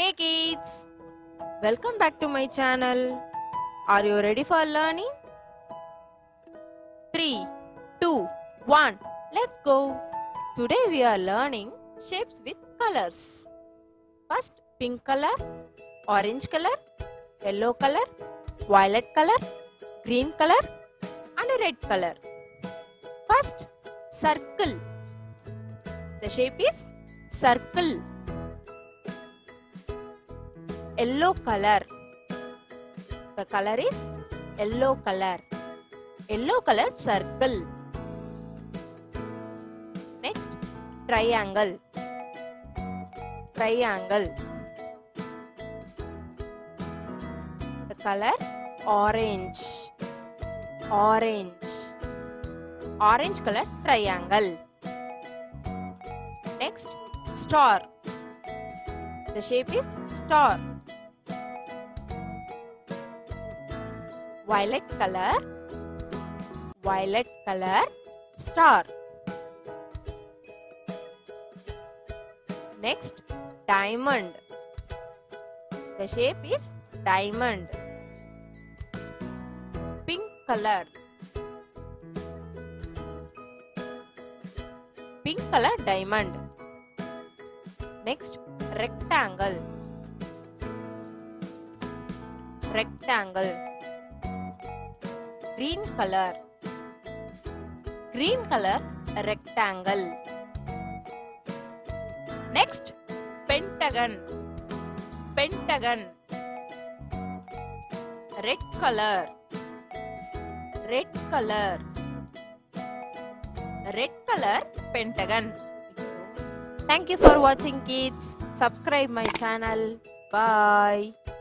Hey kids, welcome back to my channel. Are you ready for learning? 3, 2, 1, let's go. Today we are learning shapes with colors. First, pink color, orange color, yellow color, violet color, green color and red color. First, circle. The shape is circle. Yellow color. The color is yellow color. Yellow color circle. Next, triangle. Triangle. The color orange. Orange. Orange color triangle. Next, star. The shape is star. Violet color, violet color, star. Next, diamond. The shape is diamond. Pink color. Pink color diamond. Next, rectangle. Rectangle. Green color. Green color rectangle. Next, pentagon. Pentagon. Red color. Red color. Red color pentagon. Thank you for watching, kids. Subscribe my channel. Bye.